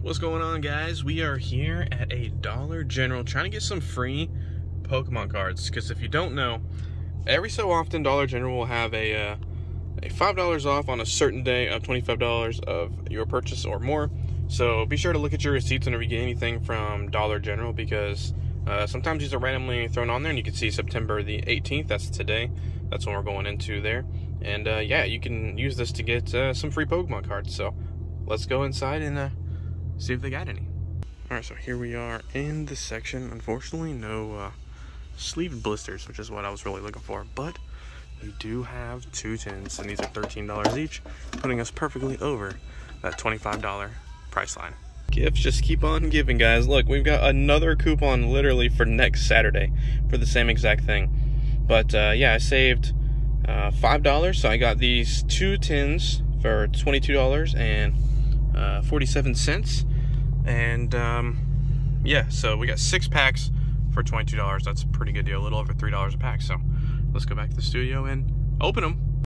What's going on, guys? We are here at a Dollar General trying to get some free Pokemon cards, because if you don't know, every so often Dollar General will have a $5 off on a certain day of $25 of your purchase or more. So be sure to look at your receipts whenever you get anything from Dollar General, because sometimes these are randomly thrown on there, and you can see September the 18th, that's today, that's when we're going into there. And yeah, you can use this to get some free Pokemon cards. So let's go inside and see if they got any. Alright, so here we are in this section. Unfortunately, no sleeved blisters, which is what I was really looking for, but we do have two tins, and these are $13 each, putting us perfectly over that $25 price line. Gifts just keep on giving, guys. Look, we've got another coupon literally for next Saturday for the same exact thing. But yeah, I saved $5, so I got these two tins for $22.47. And yeah, so we got 6 packs for $22. That's a pretty good deal, a little over $3 a pack. So let's go back to the studio and open them.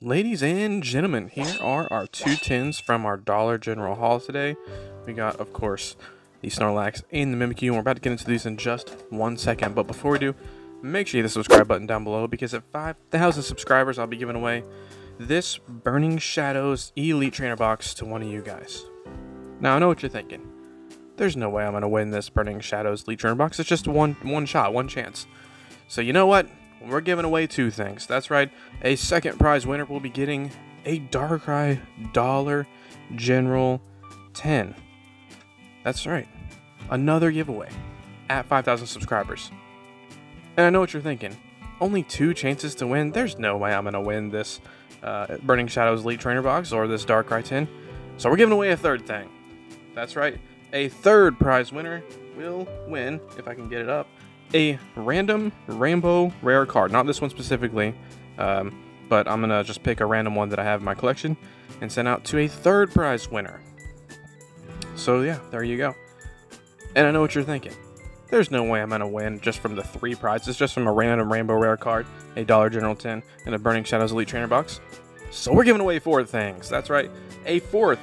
Ladies and gentlemen, here are our two tins from our Dollar General haul today. We got, of course, the Snorlax and the Mimikyu, and we're about to get into these in just 1 second. But before we do, make sure you hit the subscribe button down below, because at 5,000 subscribers, I'll be giving away this Burning Shadows Elite Trainer box to one of you guys. Now, I know what you're thinking. There's no way I'm going to win this Burning Shadows Elite Trainer box. It's just one shot, one chance. So you know what? We're giving away two things. That's right. A second prize winner will be getting a Darkrai Dollar General 10. That's right. Another giveaway at 5,000 subscribers. And I know what you're thinking. Only 2 chances to win? There's no way I'm going to win this Burning Shadows Elite Trainer box or this Darkrai 10. So we're giving away a third thing. That's right. A third prize winner will win, if I can get it up, a random rainbow rare card. Not this one specifically, but I'm going to just pick a random one that I have in my collection and send out to a third prize winner. So yeah, there you go. And I know what you're thinking. There's no way I'm going to win just from the 3 prizes, just from a random rainbow rare card, a Dollar General 10, and a Burning Shadows Elite Trainer box. So we're giving away 4 things. That's right. A 4th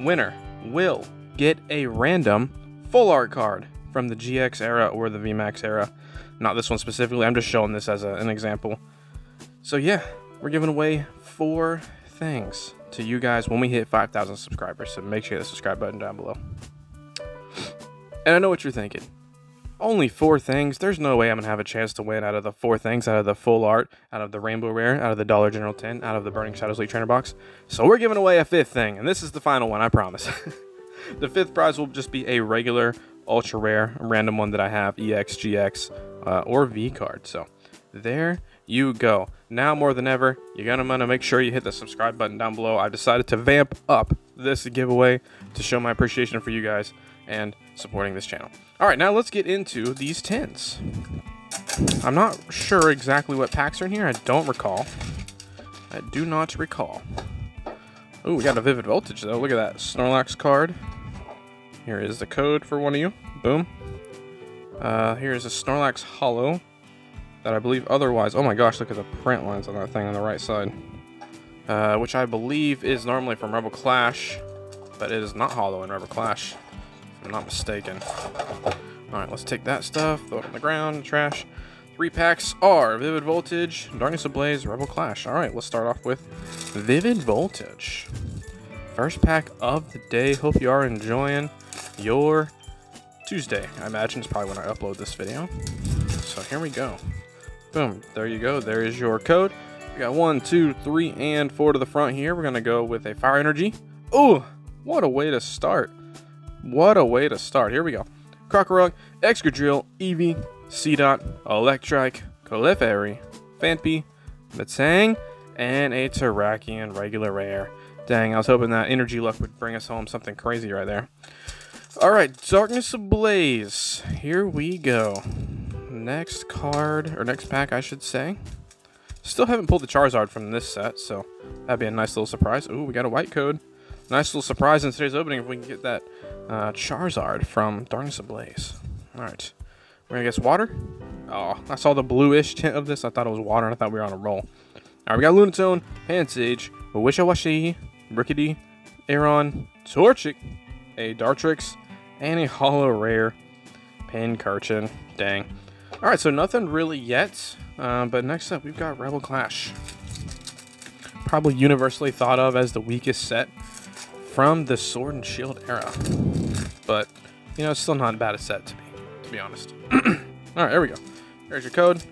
winner will get a random full art card from the GX era or the VMAX era. Not this one specifically. I'm just showing this as an example. So yeah, we're giving away 4 things to you guys when we hit 5,000 subscribers. So make sure you hit the subscribe button down below. And I know what you're thinking. Only 4 things. There's no way I'm gonna have a chance to win out of the 4 things, out of the full art, out of the rainbow rare, out of the Dollar General 10, out of the Burning Shadows Elite Trainer box. So we're giving away a 5th thing, and this is the final one, I promise. The 5th prize will just be a regular ultra rare random one that I have, EX, GX, or V card. So there you go. Now more than ever, you're gonna want to make sure you hit the subscribe button down below. I've decided to vamp up this giveaway to show my appreciation for you guys and supporting this channel. All right, now let's get into these tins. I'm not sure exactly what packs are in here. I don't recall. I do not recall. Oh, we got a Vivid Voltage though. Look at that Snorlax card. Here is the code for one of you. Boom. Here is a Snorlax Hollow that I believe otherwise. Oh my gosh, look at the print lines on that thing on the right side, which I believe is normally from Rebel Clash, but it is not hollow in Rebel Clash. I'm not mistaken. All right, let's take that stuff, throw it on the ground, trash. 3 packs are Vivid Voltage, Darkness Ablaze, Rebel Clash. All right, let's start off with Vivid Voltage. 1st pack of the day. Hope you are enjoying your Tuesday. I imagine it's probably when I upload this video. So here we go. Boom, there you go. There is your code. We got 1, 2, 3, and 4 to the front here. We're gonna go with a Fire Energy. Oh, what a way to start. What a way to start. Here we go. Krokorok, Excadrill, Eevee, Seedot, Electrike, Clefairy, Phanpy, Metang, and a Terrakion regular rare. Dang, I was hoping that energy luck would bring us home something crazy right there. Alright, Darkness Ablaze. Here we go. Next card, or next pack, I should say. Still haven't pulled the Charizard from this set, so that'd be a nice little surprise. Ooh, we got a white code. Nice little surprise in today's opening if we can get that Charizard from Darkness Ablaze. All right, we're gonna guess water. Oh, I saw the bluish tint of this. I thought it was water, and I thought we were on a roll. All right, we got Lunatone, Pansage, Wishiwashi, Rickety, Aeron, Torchic, a Dartrix, and a Hollow Rare, Pancham. Dang. All right, so nothing really yet, but next up we've got Rebel Clash. Probably universally thought of as the weakest set from the Sword and Shield era, but you know, it's still not a bad a set to be honest. All right, there we go. There's your code.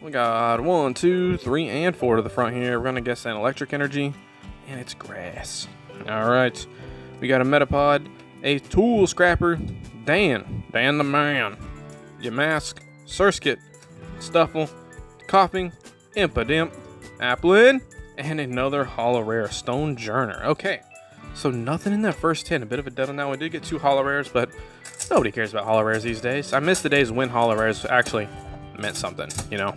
We got 1, 2, 3, and 4 to the front here. We're gonna guess an electric energy, and it's grass. All right, we got a Metapod, a Tool Scrapper, Dan the Man, Yamask, Surskit, Stufful, Coughing, Impidimp, Applin, and another Hollow Rare, Stonjourner. Okay, so nothing in that first 10. A bit of a dead on that one. Did get 2 Hollow Rares, but nobody cares about Hollow Rares these days. I miss the days when Hollow Rares actually meant something, you know?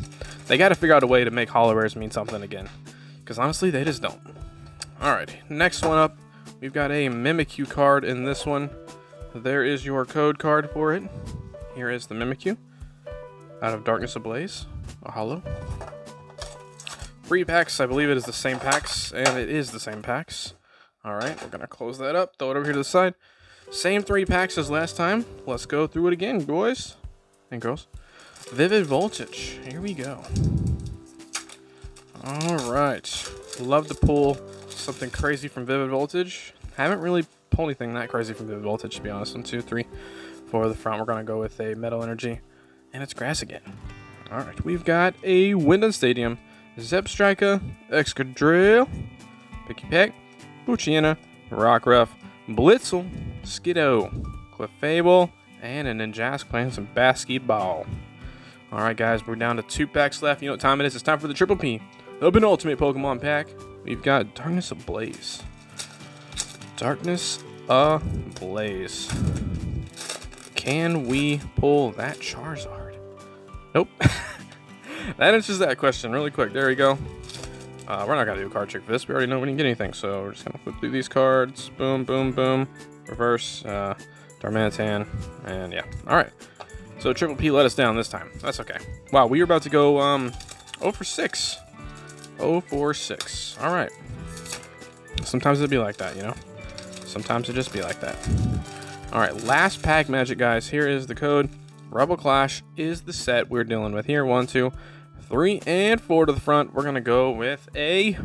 They got to figure out a way to make Hollow Rares mean something again, because honestly, they just don't. Alright, next one up, we've got a Mimikyu card in this one. There is your code card for it. Here is the Mimikyu out of Darkness Ablaze, a hollow. 3 packs, I believe it is the same packs, and it is the same packs. Alright, we're gonna close that up, throw it over here to the side. Same 3 packs as last time. Let's go through it again, boys and girls. Vivid Voltage, here we go. Alright, love to pull something crazy from Vivid Voltage. Haven't really pulled anything that crazy from Vivid Voltage, to be honest. 1, 2, 3, 4 the front. We're gonna go with a Metal Energy, and it's grass again. Alright, we've got a Wyndon Stadium, Zeb Striker, Excadrill, Picky Peck, Buchiana, Rockruff, Blitzle, Skiddo, Clefable, and a Ninjask playing some basketball. Alright guys, we're down to 2 packs left. You know what time it is. It's time for the Triple P, the penultimate Pokemon pack. We've got Darkness Ablaze. Darkness Ablaze. Can we pull that Charizard? Nope. That answers that question really quick. There we go. We're not gonna do a card trick for this. We already know we didn't get anything, so we're just gonna flip through these cards. Boom, boom, boom. Reverse, Darmanitan, and yeah. All right. So Triple P let us down this time. That's okay. Wow, we were about to go 0 for 6. 0 for 6. All right. Sometimes it'll be like that, you know. Sometimes it'll just be like that. All right, last pack magic, guys. Here is the code. Rebel Clash is the set we're dealing with here. 1, 2, 3, and 4 to the front. We're gonna go with a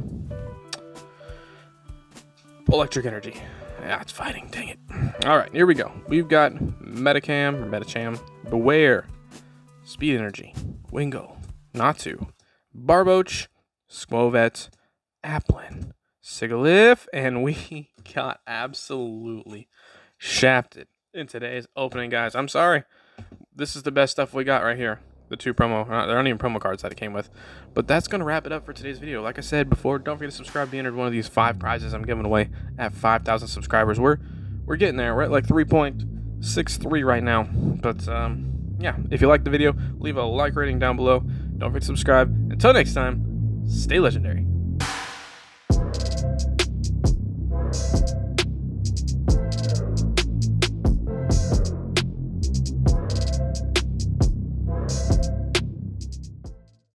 electric energy. Ah, it's fighting, dang it. All right, here we go. We've got Metacham, Beware, Speed Energy, Wingull, Natu, Barboach, Squovet, Applin, Sigilyph, and we got absolutely shafted in today's opening, guys. I'm sorry. This is the best stuff we got right here. The 2 promo, there aren't even promo cards that it came with. But that's going to wrap it up for today's video. Like I said before, don't forget to subscribe. Be entered one of these 5 prizes I'm giving away at 5,000 subscribers. We're getting there. We're at like 3.63 right now. But yeah, if you liked the video, leave a like rating down below. Don't forget to subscribe. Until next time, stay legendary.